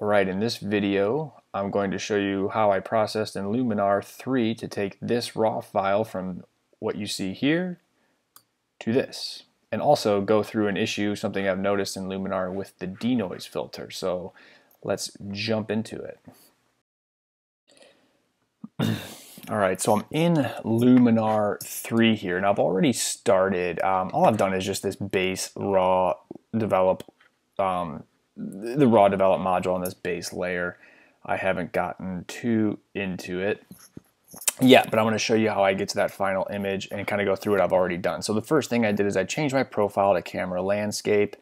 Alright, in this video I'm going to show you how I processed in Luminar 3 to take this raw file from what you see here to this, and also go through an issue, something I've noticed in Luminar with the denoise filter. So let's jump into it. Alright, so I'm in Luminar 3 here, and I've already started. All I've done is just this base raw develop the raw develop module on this base layer. I haven't gotten too into it yet, but I'm going to show you how I get to that final image and kind of go through what I've already done. So the first thing I did is I changed my profile to camera landscape.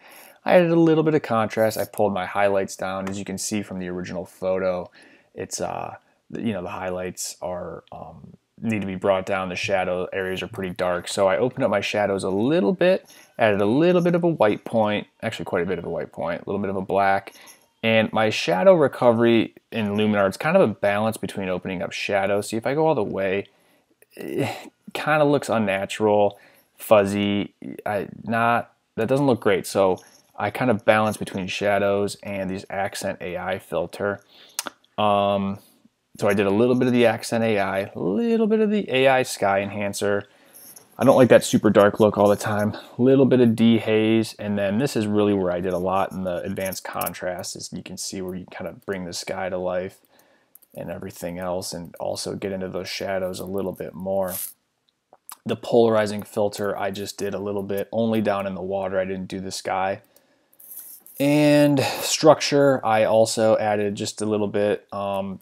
I added a little bit of contrast. I pulled my highlights down. As you can see from the original photo, it's you know, the highlights are need to be brought down. The shadow areas are pretty dark. So I opened up my shadows a little bit, added a little bit of a white point, actually quite a bit of a white point, a little bit of a black. And my shadow recovery in Luminar, it's kind of a balance between opening up shadows. See, if I go all the way, it kind of looks unnatural, fuzzy, that doesn't look great. So I kind of balance between shadows and these accent AI filter. So I did a little bit of the accent AI, a little bit of the AI sky enhancer. I don't like that super dark look all the time. A little bit of dehaze, and then this is really where I did a lot in the advanced contrast, as you can see where you kind of bring the sky to life and everything else, and also get into those shadows a little bit more. The polarizing filter I just did a little bit, only down in the water. I didn't do the sky. And structure, I also added just a little bit,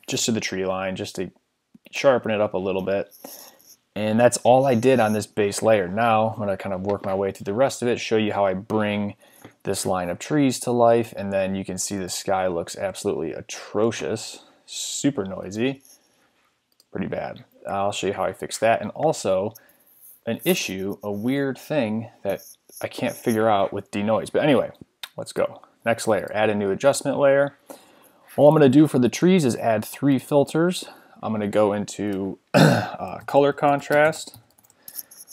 just to the tree line, just to sharpen it up a little bit. And that's all I did on this base layer. Now I'm going to kind of work my way through the rest of it, show you how I bring this line of trees to life, and then you can see the sky looks absolutely atrocious, super noisy, pretty bad. I'll show you how I fix that, and also an issue, a weird thing that I can't figure out with denoise. But anyway, let's go. Next layer, add a new adjustment layer. All I'm going to do for the trees is add 3 filters. I'm going to go into color contrast,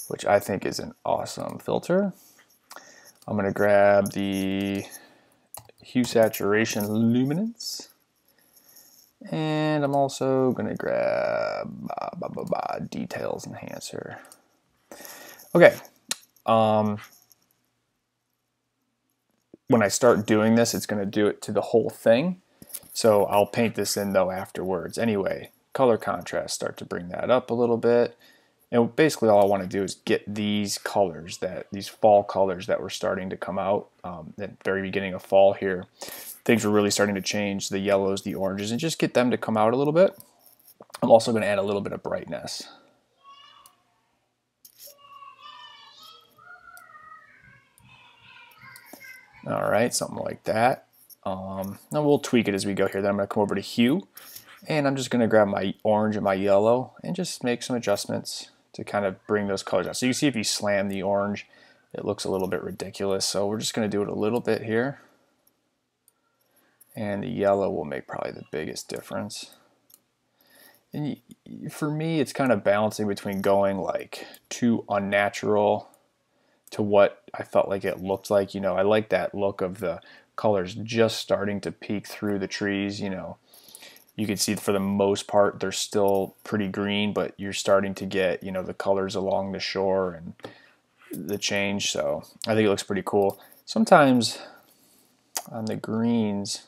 which I think is an awesome filter. I'm going to grab the hue, saturation, luminance, and I'm also going to grab details enhancer. Okay. When I start doing this, it's going to do it to the whole thing. So I'll paint this in though afterwards. Anyway, color contrast, start to bring that up a little bit. And basically all I want to do is get these colors, that these fall colors that were starting to come out at the very beginning of fall here. Things were really starting to change, the yellows, the oranges, and just get them to come out a little bit. I'm also going to add a little bit of brightness. All right, something like that. Now we'll tweak it as we go here. Then I'm going to come over to hue, and I'm just going to grab my orange and my yellow and just make some adjustments to kind of bring those colors out. So you can see if you slam the orange, it looks a little bit ridiculous. So we're just going to do it a little bit here. And the yellow will make probably the biggest difference. And for me, it's kind of balancing between going like too unnatural to what I felt like it looked like. You know, I like that look of the colors just starting to peek through the trees. You know, you can see for the most part they're still pretty green, but you're starting to get, you know, the colors along the shore and the change. So I think it looks pretty cool. Sometimes on the greens,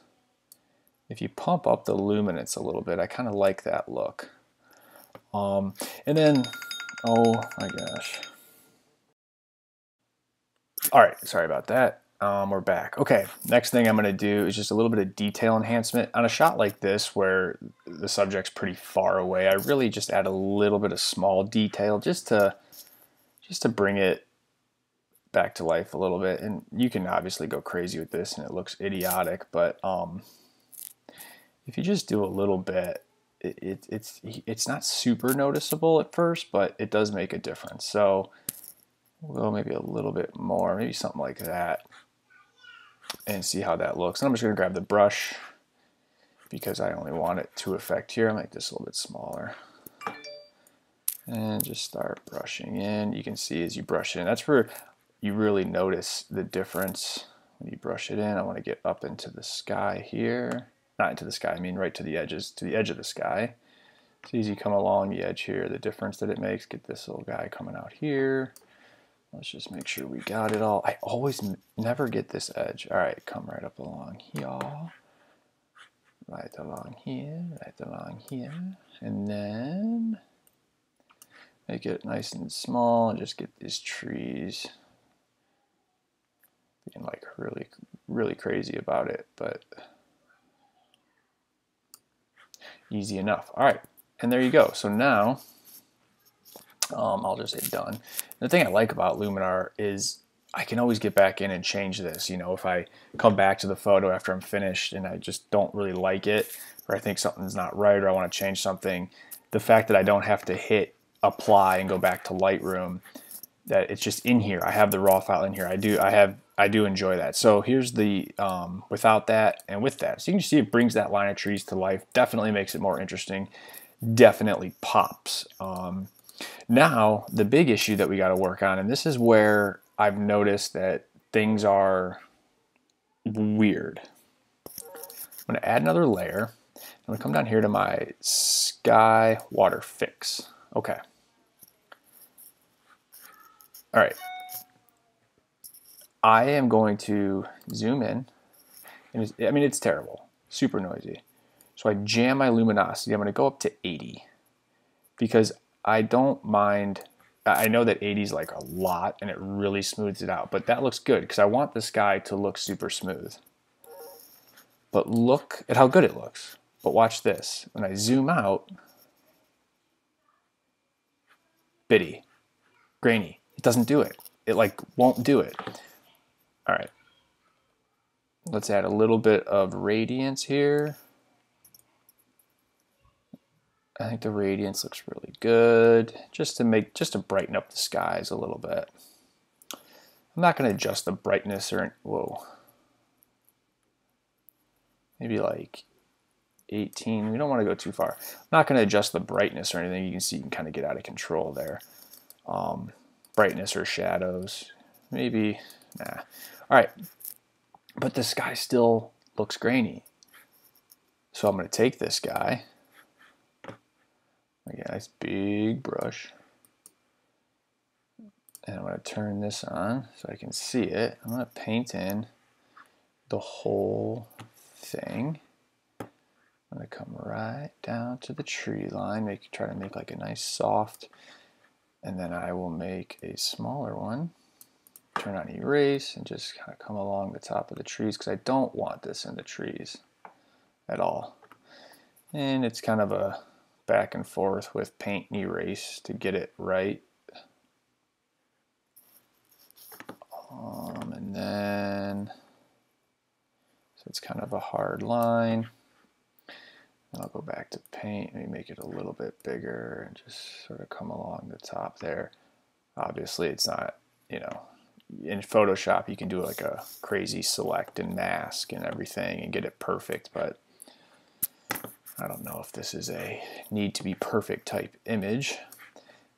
if you pump up the luminance a little bit, I kind of like that look. And then, oh my gosh. All right, sorry about that. We're back. Okay, next thing I'm going to do is just a little bit of detail enhancement. On a shot like this where the subject's pretty far away, I really just add a little bit of small detail just to bring it back to life a little bit. And you can obviously go crazy with this and it looks idiotic, but if you just do a little bit, it's not super noticeable at first, but it does make a difference. So well, maybe a little bit more, maybe something like that, and see how that looks. And I'm just going to grab the brush because I only want it to affect here. I'll make this a little bit smaller and just start brushing in. You can see as you brush in, that's where you really notice the difference when you brush it in. I want to get up into the sky here. not into the sky, I mean right to the edges, to the edge of the sky. It's easy, come along the edge here, the difference that it makes. Get this little guy coming out here. Let's just make sure we got it all. I always never get this edge. All right, come right up along here. Right along here, right along here. And then make it nice and small and just get these trees. Being like really, really crazy about it, but easy enough. All right, and there you go. So now I'll just hit done. And the thing I like about Luminar is I can always get back in and change this. You know, if I come back to the photo after I'm finished and I just don't really like it, or I think something's not right, or I want to change something, the fact that I don't have to hit apply and go back to Lightroom, that it's just in here. I have the raw file in here. I do enjoy that. So here's the without that and with that. So you can see it brings that line of trees to life. Definitely makes it more interesting. Definitely pops. Now the big issue that we got to work on, and this is where I've noticed that things are weird. I'm going to add another layer. I'm going to come down here to my sky water fix. Okay. All right. I am going to zoom in, and it's, I mean, it's terrible, super noisy. So I jam my luminosity. I'm going to go up to 80 because I don't mind. I know that 80 is like a lot and it really smooths it out, but that looks good because I want the sky to look super smooth. But look at how good it looks. But watch this. When I zoom out, bitty, grainy. It doesn't do it. It like won't do it. All right. Let's add a little bit of radiance here. I think the radiance looks really good, just to brighten up the skies a little bit. I'm not going to adjust the brightness or, whoa. Maybe like 18. We don't want to go too far. I'm not going to adjust the brightness or anything. You can see you can kind of get out of control there. Brightness or shadows, maybe, nah. All right, but the sky still looks grainy. So I'm going to take this guy, like a nice big brush, and I'm going to turn this on so I can see it. I'm going to paint in the whole thing. I'm going to come right down to the tree line, try to make like a nice soft, and then I will make a smaller one, turn on erase, and just kind of come along the top of the trees because I don't want this in the trees at all. And it's kind of a back and forth with paint and erase to get it right. And then, so it's kind of a hard line. I'll go back to paint, maybe make it a little bit bigger and just sort of come along the top there. Obviously it's not, you know, in Photoshop you can do like a crazy select and mask and everything and get it perfect, but I don't know if this is a need to be perfect type image.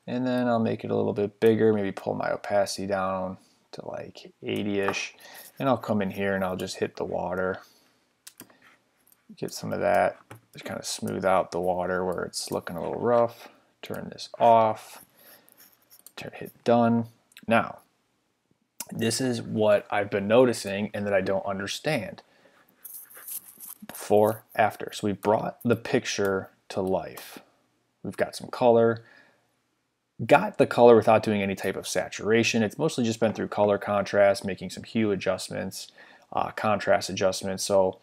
And then I'll make it a little bit bigger, maybe pull my opacity down to like 80-ish, and I'll come in here and I'll just hit the water. Get some of that, just kind of smooth out the water where it's looking a little rough. Turn this off, hit done. Now, this is what I've been noticing and that I don't understand. Before, after. So we brought the picture to life. We've got some color, got the color without doing any type of saturation. It's mostly just been through color contrast, making some hue adjustments, contrast adjustments. So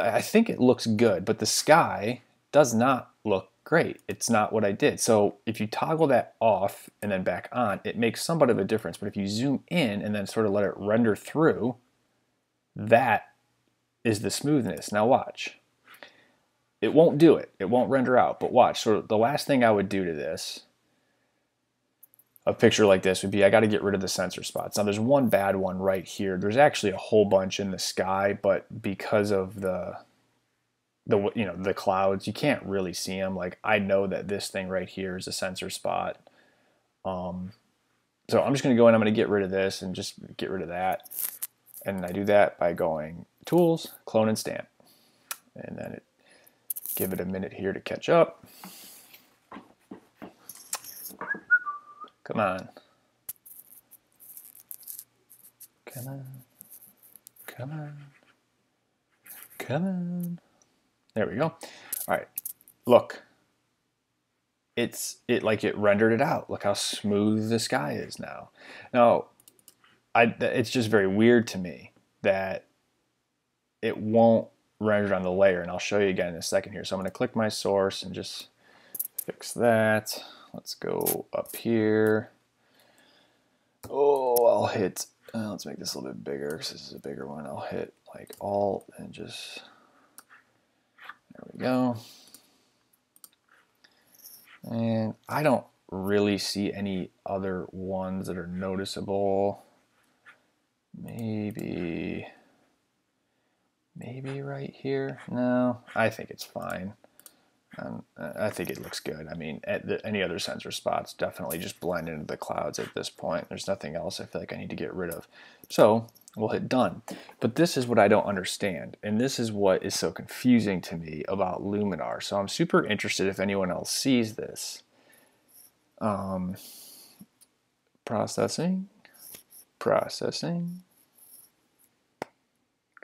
I think it looks good, but the sky does not look great. It's not what I did. So if you toggle that off and then back on, it makes somewhat of a difference. But if you zoom in and then sort of let it render through, that is the smoothness. Now watch. It won't do it. It won't render out, but watch. So the last thing I would do to this, a picture like this, would be I got to get rid of the sensor spots. Now there's one bad one right here. There's actually a whole bunch in the sky, but because of the clouds, you can't really see them. Like I know that this thing right here is a sensor spot. So I'm just going to go in. I'm going to get rid of this and just get rid of that. And I do that by going Tools, Clone and Stamp. and then it, give it a minute here to catch up. Come on. Come on. Come on. Come on. There we go. All right. Look. It rendered it out. Look how smooth the sky is now. Now, it's just very weird to me that it won't render on the layer, and I'll show you again in a second here. So I'm going to click my source and just fix that. Let's go up here. Oh, I'll hit, let's make this a little bit bigger because this is a bigger one. I'll hit like Alt and just, there we go. And I don't really see any other ones that are noticeable. Maybe right here. No, I think it's fine. I think it looks good. I mean, any other sensor spots definitely just blend into the clouds at this point. There's nothing else I feel like I need to get rid of. So we'll hit done. But this is what I don't understand, and this is what is so confusing to me about Luminar. So I'm super interested if anyone else sees this. Processing.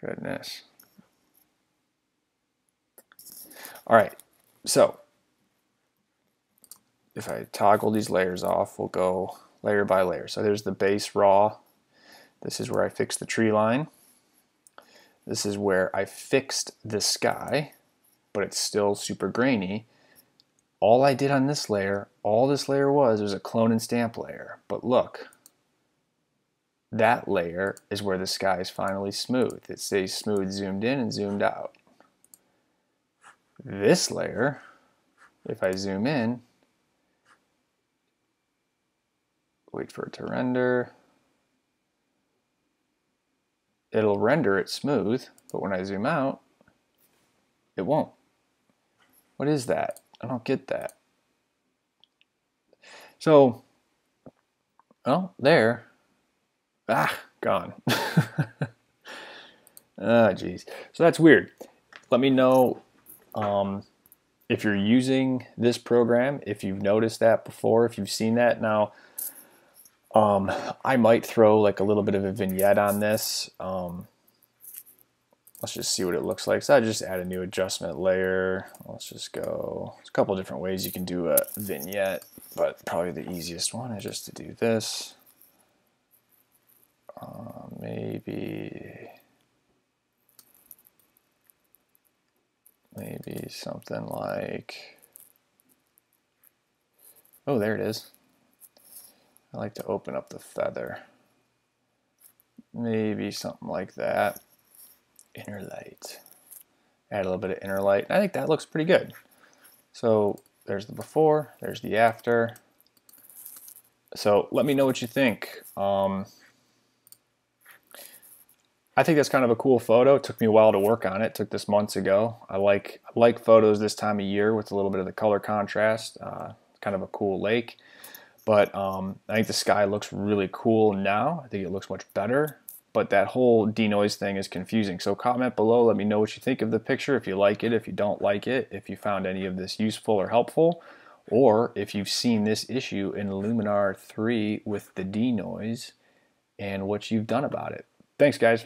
Goodness. All right, so if I toggle these layers off, we'll go layer by layer. So there's the base raw. This is where I fixed the tree line. This is where I fixed the sky, but it's still super grainy. All I did on this layer, all this layer was a clone and stamp layer. But look, that layer is where the sky is finally smooth. It stays smooth zoomed in and zoomed out. This layer, if I zoom in, wait for it to render, it'll render it smooth, but when I zoom out, it won't. What is that? I don't get that. So, well, there. Ah, gone. Ah, geez. So that's weird. Let me know if you're using this program, if you've noticed that before, if you've seen that. Now, I might throw like a little bit of a vignette on this. Let's just see what it looks like. So I just add a new adjustment layer. Let's just go. There's a couple of different ways you can do a vignette, but probably the easiest one is just to do this. Maybe something like, oh, there it is. I like to open up the feather. Maybe something like that. Inner light. Add a little bit of inner light. I think that looks pretty good. So there's the before, there's the after. So let me know what you think. I think that's kind of a cool photo. It took me a while to work on it. It took this months ago. I like photos this time of year with a little bit of the color contrast. Kind of a cool lake. But I think the sky looks really cool now. I think it looks much better. But that whole denoise thing is confusing. So comment below. Let me know what you think of the picture. If you like it, if you don't like it, if you found any of this useful or helpful, or if you've seen this issue in Luminar 3 with the denoise and what you've done about it. Thanks, guys.